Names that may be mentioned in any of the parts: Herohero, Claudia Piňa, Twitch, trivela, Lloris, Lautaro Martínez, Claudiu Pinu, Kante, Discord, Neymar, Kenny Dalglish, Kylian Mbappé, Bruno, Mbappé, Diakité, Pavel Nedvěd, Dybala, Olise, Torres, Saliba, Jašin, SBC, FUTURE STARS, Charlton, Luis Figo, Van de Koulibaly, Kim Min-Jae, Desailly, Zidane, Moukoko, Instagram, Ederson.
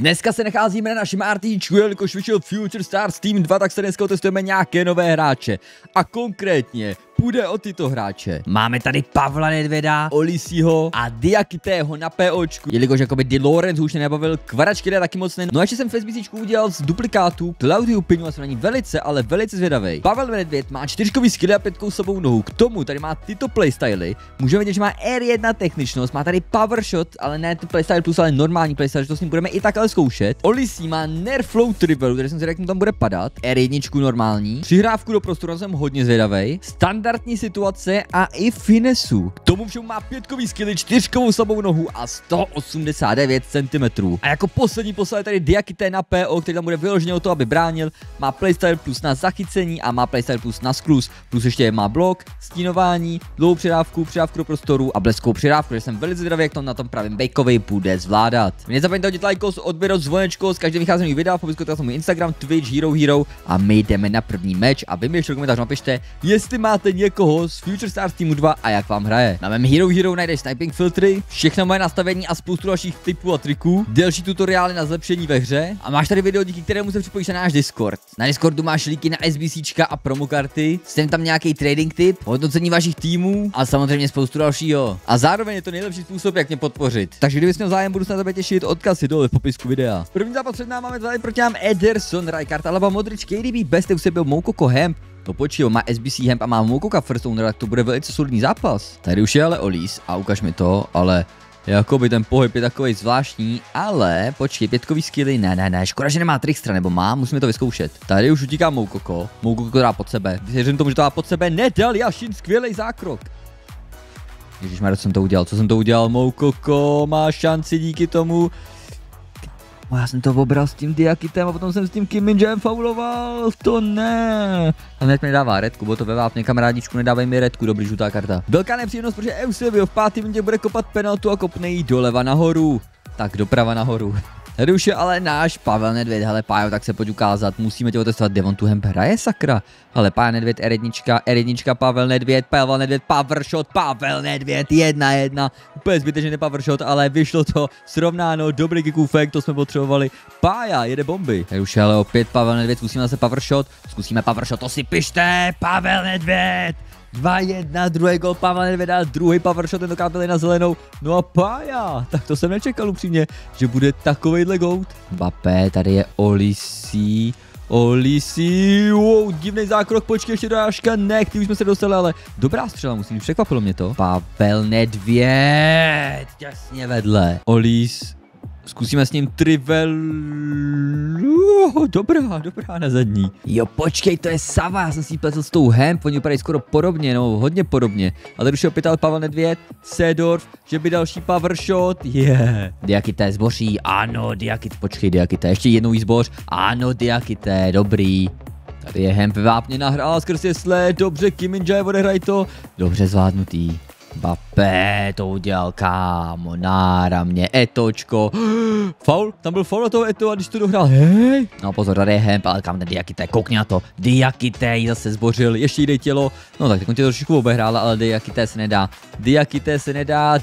Dneska se nacházíme na našem RTčku, jelikož vyšel Future Stars Team 2, tak se dneska otestujeme nějaké nové hráče. A konkrétně půjde o tyto hráče. Máme tady Pavla Nedvěda, Oliseho a Diakitého na POčku, jelikož jakoby Di Lorenzo už se nebavil, Kvaračky taky moc ne. No a ještě jsem v Facebooku udělal z duplikátů Claudiu Pinu a jsem na ní velice, ale velice zvědavej. Pavel Nedvěd má 4kový skill a 5kou sobou nohu, k tomu tady má tyto playstyly. Můžeme vidět, že má R1 techničnost, má tady power shot, ale ne to playstyle plus, ale normální playstyle, že to s ním budeme i tak ale zkoušet. Olise má Nerf Flow Triple, který jsem zvědavý, jak mu tam bude padat. R1 normální, přihrávku do prostoru jsem hodně zvědavej. Standardní situace a i finesu. K tomu všemu má 5kový skilly, 4kovou slabou nohu a 189 cm. A jako poslední poslal tady Diakité na PO, který tam bude vyloženě o to, aby bránil. Má playstyle plus na zachycení a má playstyle plus na skluz. Plus ještě má blok, stínování, dlouhou přidávku, přidávku do prostoru a bleskou přidávku, že jsem velice zdravý, jak to na tom pravém bejkovej bude zvládat. Nezapomeňte hodit lajkos, odběr, zvonečko, z každé vycházení videa, popisku na můj Instagram, Twitch, Herohero a my jdeme na první meč a vy mi ještě do komentářů napište, jestli máte někoho z Future Stars Teamu 2 a jak vám hraje. Na mém Herohero najdeš sniping filtry, všechno moje nastavení a spoustu dalších typů a triků, delší tutoriály na zlepšení ve hře a máš tady video, díky kterému se připojíš na náš Discord. Na Discordu máš líky na SBCčka a promokarty, jsem tam nějaký trading tip, hodnocení vašich týmů a samozřejmě spoustu dalšího. A zároveň je to nejlepší způsob, jak mě podpořit. Takže kdybys měl zájem, budu se na tebe těšit, odkaz je dole v popisku videa. První zápas před námi máme tady proti nám Ederson, Rijkaard, Alaba, Modrić, KDB, Best, Eusebio, Moukoko, Hemp. To počíval, má SBC Hemp a má Moukoko first owner, tak to bude velice solidní zápas. Tady už je ale Olise a ukaž mi to, ale jakoby ten pohyb je takový zvláštní, ale počkej, 5kový skilly, ne, škoda, že nemá trickstra, nebo má, musíme to vyzkoušet. Tady už utíká Moukoko, Moukoko dá pod sebe, věřím tomu, že to dá pod sebe, nedal, Jašin, skvělý zákrok. Ježišmarja, co jsem to udělal, Moukoko má šanci díky tomu. Já jsem to obral s tím Diakitem a potom jsem s tím Kim Min-Jaem fauloval, to ne. A hned mi dává redku, bo to ve vápně, kamarádičku, nedávej mi redku, dobrý, žlutá karta. Velká nepříjemnost, protože Eusebio v 5. minutě bude kopat penaltu a kopne jí doleva nahoru. Tak doprava nahoru. Tady už je ale náš Pavel Nedvěd, hele Pájo, tak se pojď ukázat, musíme tě otestovat, kde on tu Hemp hraje, sakra. Ale Pája Nedvěd, R1, Pavel Nedvěd, powershot, Pavel Nedvěd, 1-1, úplně zbytečně powershot, ale vyšlo to, srovnáno, dobrý kikůfek, to jsme potřebovali, Pája jede bomby. Tady už je ale opět Pavel Nedvěd, zkusíme powershot, to si pište, Pavel Nedvěd. 2-1, druhý gol Pavla Nedvěda, druhý powershot, tentokrát byl na zelenou. No a Pája, tak to jsem nečekal upřímně, že bude takovejhle goat. Mbappé, tady je Olise, wow, divný zákrok, počkej, ještě dorážka, ne, ty už jsme se dostali, ale dobrá střela, musím, překvapilo mě to. Pavel Nedvěd, těsně vedle, Olise. Zkusíme s ním trivel. Dobrá na zadní. Jo, počkej, to je Sava, já jsem si ji pletl s tou Hemp, oni vypadají skoro podobně, no hodně podobně. A tady už je ptal Pavel Nedvěd, Seedorf, že by další power shot, Diakité zboří, ano, Diakité, ještě jednou jí zboř, ano, Diakité, dobrý. Tady je Hemp, vápně nahrál skrz jesle, dobře, Kim Min-Jae odehraj to, dobře zvládnutý. Mbappé to udělal, kámo, náramně, Etočko, faul, tam byl faul na toho Eto a když to dohrál, hej, no pozor, tady je Hemp, ale kam ten Diakité, koukni na to, Diakité ji zase zbořil, ještě jde tělo, no tak on tě trošičku obehrála, ale Diakité se nedá,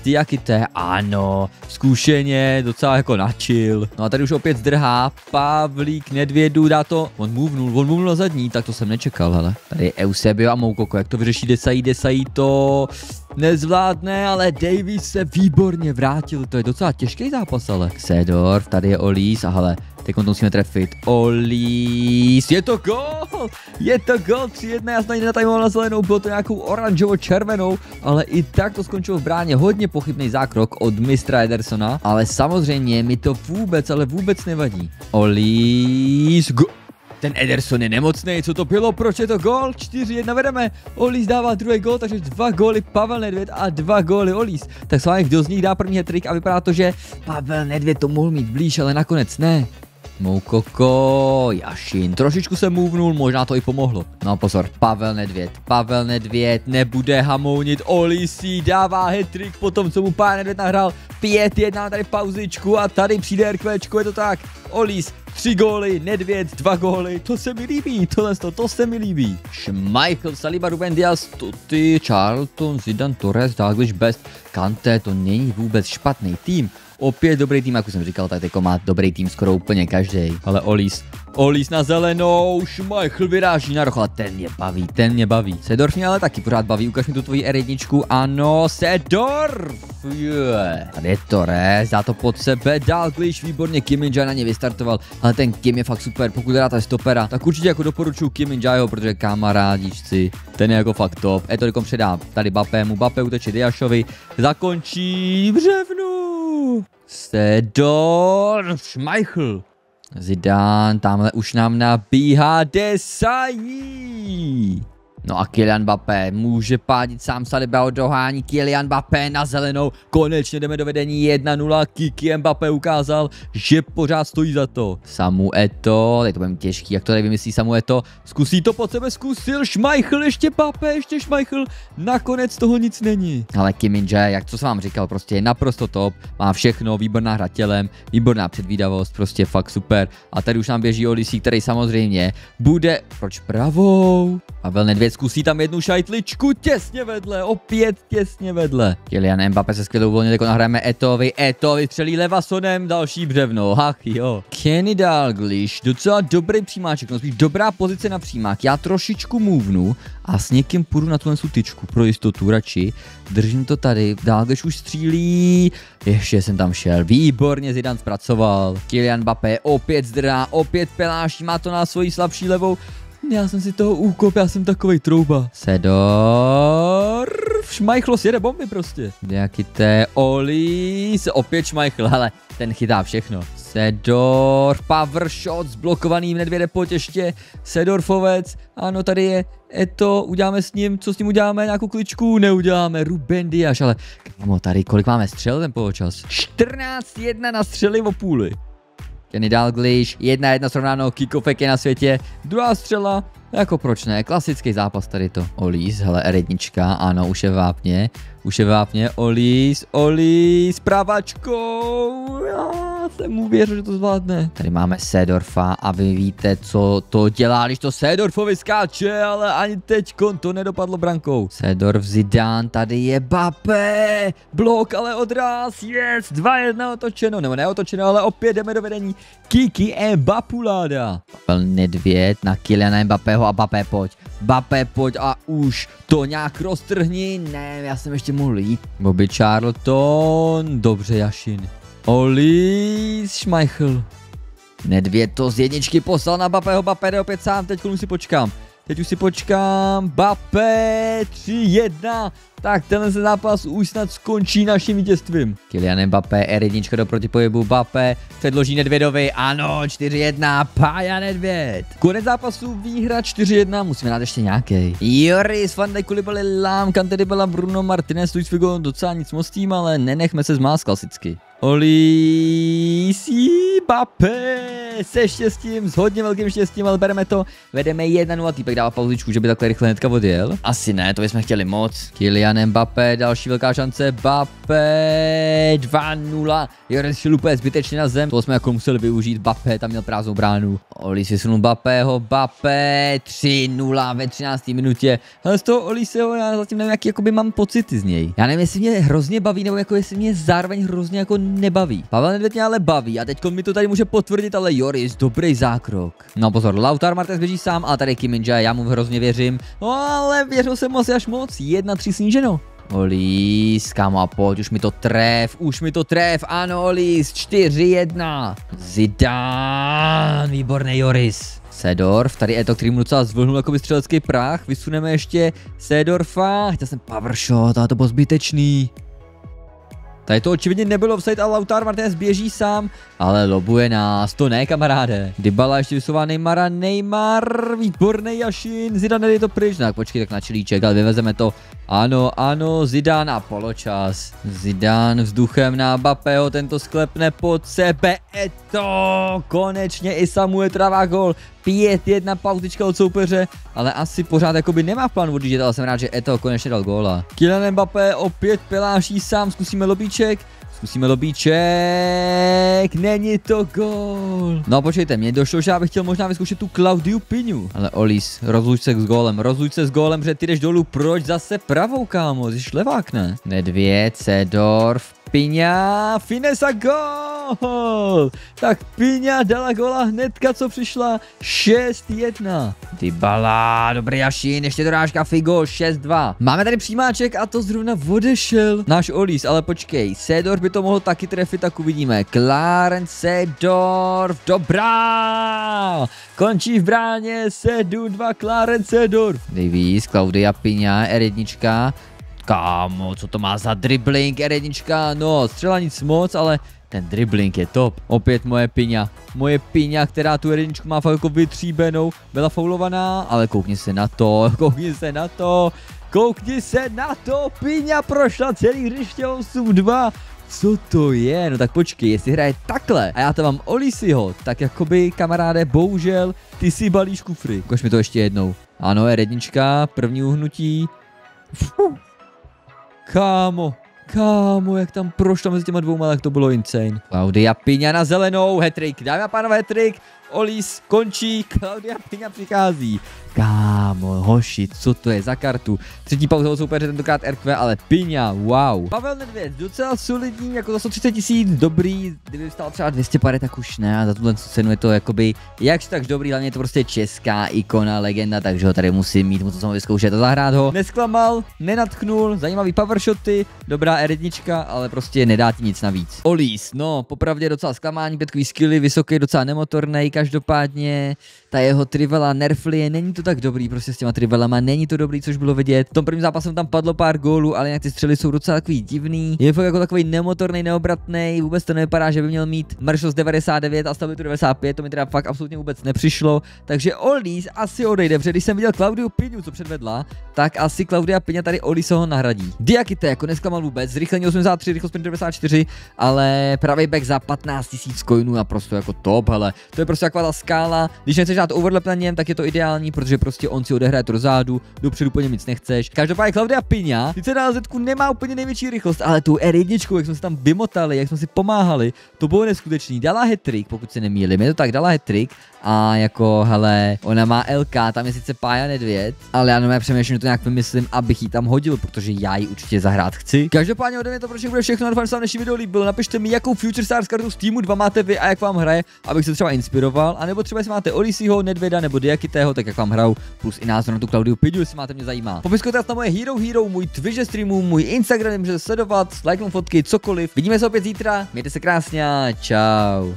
ano, zkušeně, docela jako načil, no a tady už opět zdrhá, Pavlík Nedvědu dá to, on mluvnul na zadní, tak to jsem nečekal, hele, tady je Eusebio a Moukoko, jak to vyřeší, Desaí to nezvládne, ale Davies se výborně vrátil, to je docela těžký zápas, ale Seedorf, tady je Olise a hele, teď on to musíme trefit, Olise, je to gol, 3-1, já jsem ani netajmoval na zelenou, bylo to nějakou oranžovo-červenou, ale i tak to skončilo v bráně, hodně pochybný zákrok od mistra Edersona, ale samozřejmě mi to vůbec nevadí, Olise, go. Ten Ederson je nemocný, co to bylo, proč je to gól? 4-1 vedeme, Olise dává druhý gól, takže 2 góly Pavel Nedvěd a 2 góly Olise. Tak s vámi, kdo z nich dá první hat-trick a vypadá to, že Pavel Nedvěd to mohl mít blíž, ale nakonec ne. Moukoko, Jašin, trošičku se mluvnul, možná to i pomohlo. No pozor, Pavel Nedvěd nebude hamounit, Olise dává hat-trick po tom, co mu Pavel Nedvěd nahrál. 5-1, tady pauzičku a tady přijde RQčko, je to tak, Olise. 3 góly, Nedvěd, 2 góly, to se mi líbí, tohle se mi líbí. Schmeichel, Saliba, Ruben Dias, Charlton, Zidane, Torres, Douglas Best, Kante, to není vůbec špatný tým. Opět dobrý tým, jak už jsem říkal, tak jako má dobrý tým skoro úplně každý. Ale Olise. Olise na zelenou, Schmeichel vyráží na roh, ale ten mě baví, Seedorf mě ale taky pořád baví, ukaž mi tu tvoji R1, ano, Seedorf, yeah. Tady je Torres, dá to pod sebe, Dalglish, výborně, Kim Min-Jae na ně vystartoval, ale ten Kim je fakt super, pokud dáte stopera, tak určitě jako doporučuji Kim Min-Jaeho, protože kamarádičci, ten je jako fakt top, Etolikom předá tady Mbappému, Mbappé uteče Diasovi, zakončí břevnu, Seedorf, Schmeichel. Zidane, tamhle už nám nabíhá Desailly. No a Kylian Mbappé může pádit sám, Saliba ho dohání, Kylian Mbappé na zelenou, konečně jdeme do vedení 1-0, Kiki Mbappé ukázal, že pořád stojí za to. Samu Eto, teď to bude těžký, jak to tady vymyslí Samu Eto, zkusí to pod sebe, zkusil, Schmeichel, ještě Mbappé, ještě Schmeichel, nakonec toho nic není. Ale Kim Min-Jae, jak co jsem vám říkal, prostě je naprosto top, má všechno, výborná hra tělem, výborná předvídavost, prostě fakt super. A tady už nám běží Olise, který samozřejmě bude, proč pravou? Pavel Nedvěd zkusí tam jednu šajtličku, těsně vedle, opět těsně vedle. Kylian Mbappé se skvěle uvolnil, jako nahráme Etovi, střelí levasonem, další břevno, hach jo. Kenny Dalglish, docela dobrý přímáček, no spíš dobrá pozice na přímák, já trošičku mluvnu a s někým půjdu na tuhle tyčku, pro jistotu radši, držím to tady, Dalglish už střílí, ještě jsem tam šel, výborně Zidane zpracoval. Kylian Mbappé opět zdrá, opět peláší, má to na svoji slabší levou. Já jsem si toho úkop, já jsem takovej trouba. Seedorf, Schmeichel sjede bomby prostě. Diakité, Olise, opět Schmeichel, ale ten chytá všechno. Seedorf, power shot s blokovaným Nedvěde potěště, Seedorfovec, ano tady je Eto, uděláme s ním, co s ním uděláme, nějakou kličku, neuděláme, Ruben Dias, ale kámo, tady kolik máme střel ten poločas? 14-1 na střely o půli. Kenny Dalglish, 1-1 srovnáno, kick-offek je na světě, druhá střela, jako proč ne, klasický zápas tady to. Olise, hele R1, ano, už je vápně, Olise, praváčkou, já jsem mu věřil, že to zvládne. Tady máme Seedorfa a vy víte, co to dělá, když to Seedorfovi skáče, ale ani teď to nedopadlo brankou. Seedorf, Zidane, tady je Mbappé, blok, ale odraz, yes, 2-1 otočeno, nebo neotočeno, ale opět jdeme do vedení, Kiki Mbapuláda. Pavel Nedvěd na Kyliana Mbappého a Mbappé pojď, a už to nějak roztrhni, ne, já jsem ještě mohl jít. Bobby Charlton, dobře Jašin. Olise, Schmeichel. Nedvěd to z jedničky poslal na Mbappého, Mbappé jde opět sám, teď už si počkám. Mbappé 3-1, tak tenhle zápas už snad skončí naším vítězstvím. Kylian Mbappé, R1 do protipojebu, Mbappé předloží Nedvědovi, ano, 4-1, pája Nedvěd. Konec zápasu, výhra 4-1, musíme dát ještě nějaký. Lloris, Van de Koulibaly, Lám, Kante, Dybala, Bruno, Martinez, Luis Figo, docela nic moc tým, ale nenechme se zmást klasicky. Olise, Mbappé se štěstím, s hodně velkým štěstím, ale bereme to, vedeme 1-0, týpek dává pauzičku, že by takhle rychle hnedka odjel. Asi ne, to bychom chtěli moc. Kylian Mbappé, další velká šance, Mbappé 2-0, Lloris šel úplně zbytečně na zem, to jsme jako museli využít, Mbappé tam měl prázdnou bránu. Olise vysunul Mbappého, Mbappé 3-0 ve 13. minutě, ale z toho Oliseho já zatím nevím, jaký jakoby mám pocity z něj. Já nevím, jestli mě hrozně baví, nebo jako jestli mě zároveň hrozně jako nebaví. Pavel Nedvěd mě ale baví a teď mi to tady může potvrdit, ale Lloris, dobrý zákrok. No pozor, Lautaro Martínez běží sám a tady Kim Min-Jae, já mu hrozně věřím. No ale věřil jsem asi až moc, 1-3 sníženo. Olise, kámo, pojď, už mi to tref, ano Olise, 4-1. Zidane, výborný Lloris. Seedorf, tady Eto, který mu docela zvlhnul jakoby střelecký prach, vysuneme ještě Seedorfa, chtěl jsem power shot, ale to bylo zbytečný. Tady to očividně nebylo offside a Lautaro Martínez běží sám, ale lobuje nás, to ne kamaráde. Dybala ještě vysouvá Neymara, Neymar, výborný Jašin, Zidane je to pryč, tak počkej tak na čilíček, ale vyvezeme to. Ano, ano, Zidane a poločas. Zidane vzduchem na Mbappého, tento sklepne pod sebe, Eto, konečně i Samuel trává gol. 5-1 pauzička od soupeře, ale asi pořád jakoby nemá v plánu odjíždět, ale jsem rád, že Eto konečně dal góla. Kylian Mbappé opět peláší sám, zkusíme lobíček, Zkusíme dobíček. Není to gól. No počkejte, mě došlo, že já bych chtěl možná vyzkoušet tu Claudiu Pinu. Ale Olis, rozluč se s gólem, že ty jdeš dolů. Proč zase pravou, kámo? Jsi levák, ne? Nedvěd, Seedorf, Piňa, finesa, gól! Tak Piňa dala góla hnedka, co přišla. 6-1. Dybala, dobrý Jašin, ještě dorážka Figo, 6-2. Máme tady přímáček a to zrovna odešel náš Olis, ale počkej, Seedorf by to mohl taky trefit, tak uvidíme. Clarence Seedorf, dobrá! Končí v bráně, 7-2, Clarence Seedorf. Davies, Claudia Piňa, R1. Kámo, co to má za dribbling, R1, no, střela nic moc, ale ten dribbling je top. Opět moje Piňa, která tu R1 má fakt jako vytříbenou, byla faulovaná, ale koukni se na to, Piňa prošla celý hřiště 8-2. Co to je? No tak počkej, jestli hraje takhle a já tam mám Olisiho, tak jakoby, kamaráde, bohužel, ty si balíš kufry. Ukaž mi to ještě jednou. Ano, R1, první uhnutí. Fuh. Kámo, jak tam prošlo mezi těma dvouma, tak to bylo insane. Claudia Piňa na zelenou, hat-trick, dámy a pánové, hat-trick, Olis končí, Claudia Piňa přichází. Kámo, hoši, co to je za kartu? Třetí pauza od soupeře, tentokrát RQ, ale Piňa, wow. Pavel Nedvěd, docela solidní, jako za 130 000, dobrý, kdyby stál třeba 250, tak už ne, a za tuhle cenu je to jakoby, jakž tak dobrý, hlavně je to prostě česká ikona, legenda, takže ho tady musím mít, mu to samozřejmě vyzkoušet a zahrát ho. Nesklamal, nenatchnul, zajímavý powershoty, dobrá R1, ale prostě nedá ti nic navíc. Olis, no, popravdě docela zklamání, pětkový skilly, vysoký, docela nemotorný, každopádně ta jeho trivela nerflie, není to tak dobrý prostě s těma trivelama, není to dobrý, což bylo vidět. V tom prvním zápasem tam padlo pár gólů, ale nějak ty střely jsou docela takový divný. Je fakt jako takový nemotorný, neobratný, vůbec to nevypadá, že by měl mít mršost 99 a stabilitu 95, to mi teda fakt absolutně vůbec nepřišlo. Takže Olis asi odejde, protože když jsem viděl Claudiu Pinu, co předvedla, tak asi Claudia Piňa tady Olis ho nahradí. Diakité jako nesklamal vůbec, zrychlení 83, rychlost 94, ale pravý back za 15 000 coinů naprosto jako top, hele. To je prostě taková ta skála, když nechceš dát overlap na něm, tak je to ideální, protože prostě on si odehraje to do zádu, dopředu po něm nic nechceš. Každopádně Claudia Piňa sice na zetku nemá úplně největší rychlost, ale tu R1, jak jsme se tam vymotali, jak jsme si pomáhali, to bylo neskutečný. Dala hat-trick, pokud se nemýlím, je to tak, dala hat-trick a jako, hele, ona má LK, tam je sice Pája Nedvěd, ale já nemám přemýšlím, to nějak vymyslím, abych ji tam hodil, protože já ji určitě zahrát chci. Každopádně ode mě to pro všechno bude všechno, doufám, že se vám dnešní video líbilo. Napište mi, jakou Future Stars kartu z týmu 2 máte vy a jak vám hraje, abych se třeba inspiroval, anebo třeba jestli máte Olisiho, Nedvěda nebo Diakitého, tak jak vám hrajou, plus i názor na tu Claudiu Pinu, jestli máte mě zajímá. Popisko na moje Herohero, můj Twitch streamu, můj Instagram, můžete sledovat, lajknout fotky, cokoliv. Vidíme se opět zítra, mějte se krásně, čau.